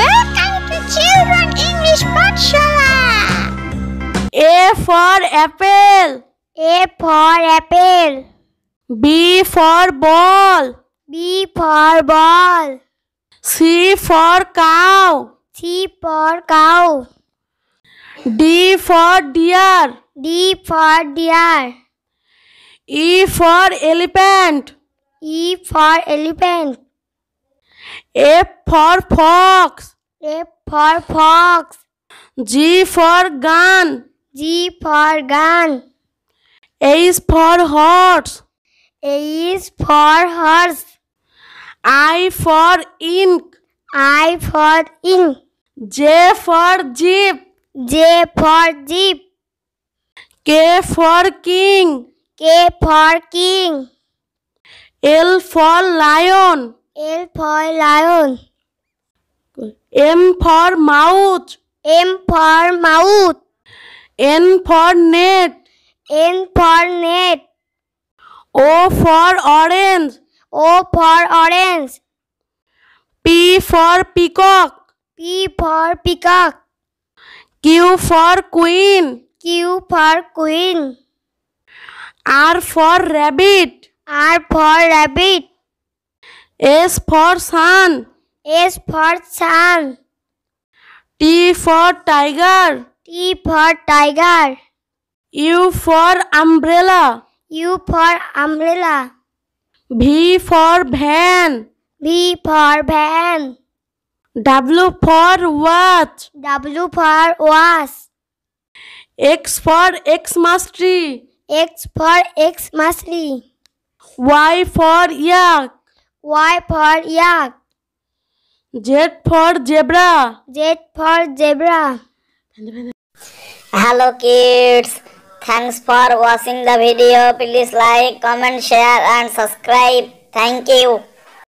Welcome to Children English Patshala. A for apple. A for apple. B for ball. B for ball. C for cow. C for cow. D for deer. D for deer. E for elephant. E for elephant. F for fox. F for fox. G for gun. G for gun. H for horse. H for horse. I for ink. I for ink. J for jeep. J for jeep. K for king. K for king. L for lion. L for lion. M for mouth. M for mouth. N for net. N for net. O for orange. O for orange. P for peacock. P for peacock. Q for queen. Q for queen. R for rabbit. R for rabbit. S for sun. S for sun. T for tiger. T for tiger. U for umbrella. U for umbrella. V for van. V for van. W for watch. W for watch. X for Xmas tree. X for Xmas tree. Y for yak. Y for yak. Z for zebra. Z for zebra. Hello kids. Thanks for watching the video. Please like, comment, share and subscribe. Thank you.